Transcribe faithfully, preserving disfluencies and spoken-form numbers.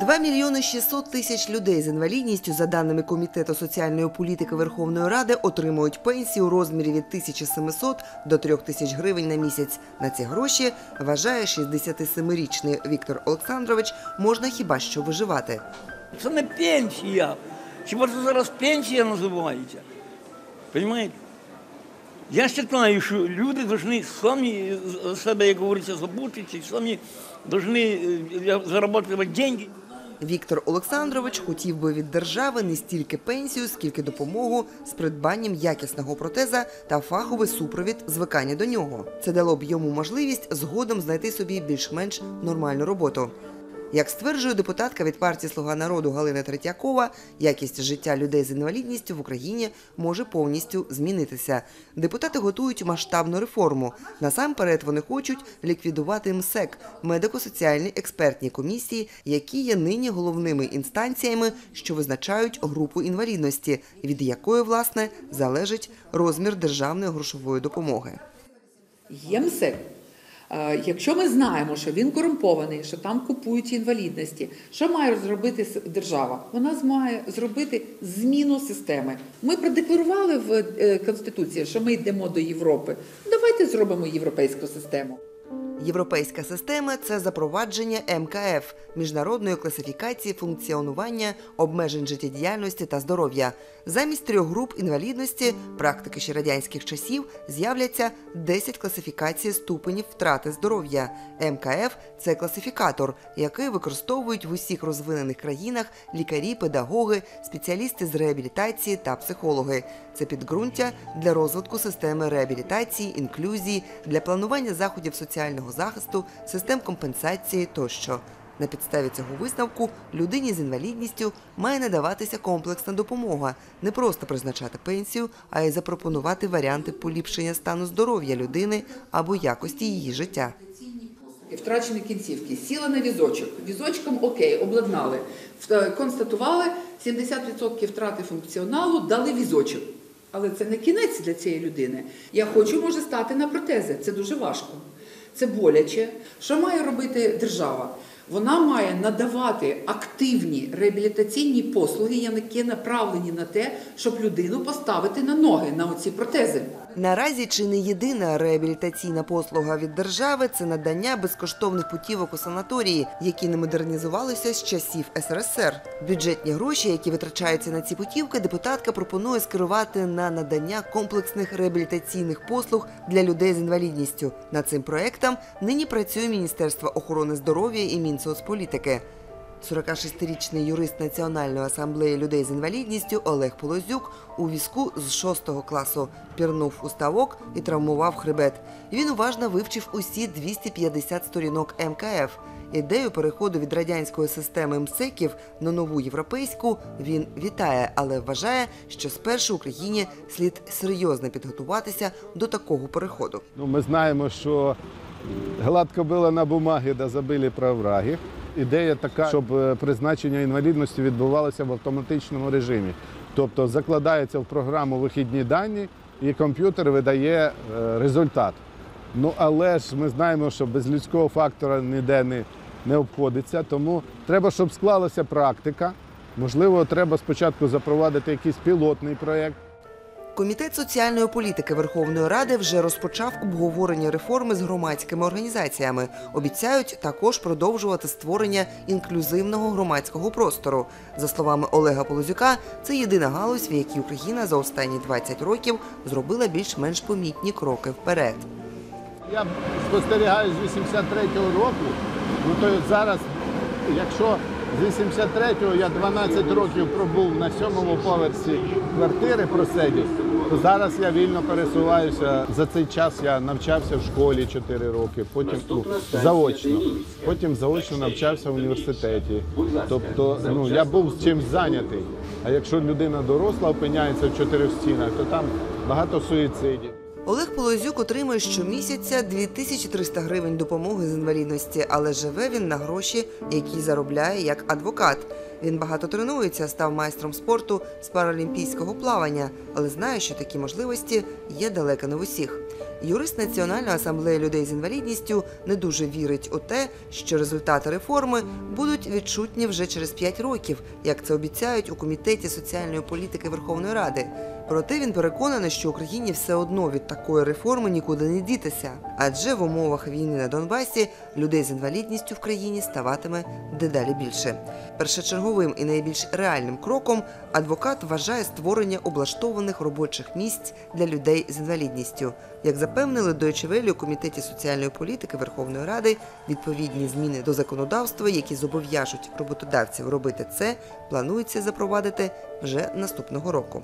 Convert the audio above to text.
два мільйони шістсот тисяч людей з інвалідністю, за даними Комітету соціальної політики Верховної Ради, отримують пенсії у розмірі від тисячі семисот до трьох тисяч гривень на місяць. На ці гроші, вважає шістдесятисемирічний Віктор Олександрович, можна хіба що виживати. Це не пенсія. Хіба це зараз пенсія називається? Понимаєте? Я вважаю, що люди повинні самі себе, як говориться, заботитися, самі повинні заробляти гроші. Віктор Олександрович хотів би від держави не стільки пенсію, скільки допомогу з придбанням якісного протеза та фаховий супровід звикання до нього. Це дало б йому можливість згодом знайти собі більш-менш нормальну роботу. Як стверджує депутатка від партії «Слуга народу» Галина Третякова, якість життя людей з інвалідністю в Україні може повністю змінитися. Депутати готують масштабну реформу. Насамперед вони хочуть ліквідувати МСЕК – медико-соціальні експертні комісії, які є нині головними інстанціями, що визначають групу інвалідності, від якої, власне, залежить розмір державної грошової допомоги. Є МСЕК. Якщо ми знаємо, що він корумпований, що там купують інвалідності, що має зробити держава? Вона має зробити зміну системи. Ми продекларували в Конституції, що ми йдемо до Європи. Давайте зробимо європейську систему. Європейська система – це запровадження ем ка еф – міжнародної класифікації функціонування, обмежень життєдіяльності та здоров'я. Замість трьох груп інвалідності, практики ще радянських часів, з'являться десять класифікацій ступенів втрати здоров'я. ем ка еф – це класифікатор, який використовують в усіх розвинених країнах лікарі, педагоги, спеціалісти з реабілітації та психологи. Це підґрунтя для розвитку системи реабілітації, інклюзії, для планування заходів соціального захисту, систем компенсації тощо. На підставі цього висновку людині з інвалідністю має надаватися комплексна допомога, не просто призначати пенсію, а й запропонувати варіанти поліпшення стану здоров'я людини або якості її життя. Втрачені кінцівки, сіла на візочок, візочком окей, обладнали, констатували сімдесят відсотків втрати функціоналу, дали візочок. Але це не кінець для цієї людини. Я хочу, може, стати на протези, це дуже важко. Це боляче. Що має робити держава? Вона має надавати активні реабілітаційні послуги, які направлені на те, щоб людину поставити на ноги, на оці протези. Наразі чи не єдина реабілітаційна послуга від держави – це надання безкоштовних путівок у санаторії, які не модернізувалися з часів ес ер ес ер. Бюджетні гроші, які витрачаються на ці путівки, депутатка пропонує скерувати на надання комплексних реабілітаційних послуг для людей з інвалідністю. Над цим проєктом нині працює Міністерство охорони здоров'я і Мінсоцполітики. сорокашестирічний юрист Національної асамблеї людей з інвалідністю Олег Полозюк у візку з шостого класу пірнув у ставок і травмував хребет. Він уважно вивчив усі двісті п'ятдесят сторінок ем ка еф. Ідею переходу від радянської системи МСЕКів на нову європейську він вітає, але вважає, що спершу Україні слід серйозно підготуватися до такого переходу. Ми знаємо, що гладко було на бумагі, да забили правраги. Ідея така, щоб призначення інвалідності відбувалося в автоматичному режимі. Тобто закладається в програму вихідні дані і комп'ютер видає результат. Ну, але ж ми знаємо, що без людського фактора ніде не, не обходиться, тому треба, щоб склалася практика. Можливо, треба спочатку запровадити якийсь пілотний проєкт. Комітет соціальної політики Верховної Ради вже розпочав обговорення реформи з громадськими організаціями. Обіцяють також продовжувати створення інклюзивного громадського простору. За словами Олега Полозюка, це єдина галузь, в якій Україна за останні двадцять років зробила більш-менш помітні кроки вперед. Я спостерігаю з вісімдесят третього року, ну то зараз, якщо з вісімдесят третього я дванадцять років пробув на сьомому поверсі квартири просидів, то зараз я вільно пересуваюся. За цей час я навчався в школі чотири роки, потім ну, заочно, потім заочно навчався в університеті. Тобто ну, я був чимось зайнятий, а якщо людина доросла опиняється в чотирьох стінах, то там багато суїцидів. Олег Полозюк отримує щомісяця дві тисячі триста гривень допомоги з інвалідності, але живе він на гроші, які заробляє як адвокат. Він багато тренується, став майстром спорту з паралімпійського плавання, але знає, що такі можливості є далеко не в усіх. Юрист Національної асамблеї людей з інвалідністю не дуже вірить у те, що результати реформи будуть відчутні вже через п'ять років, як це обіцяють у Комітеті соціальної політики Верховної Ради. Проте він переконаний, що Україні все одно від такої реформи нікуди не дітися. Адже в умовах війни на Донбасі людей з інвалідністю в країні ставатиме дедалі більше. Першочерговим і найбільш реальним кроком адвокат вважає створення облаштованих робочих місць для людей з інвалідністю. Як запевнили Deutsche Welle у Комітеті соціальної політики Верховної Ради, відповідні зміни до законодавства, які зобов'яжуть роботодавців робити це, планується запровадити вже наступного року.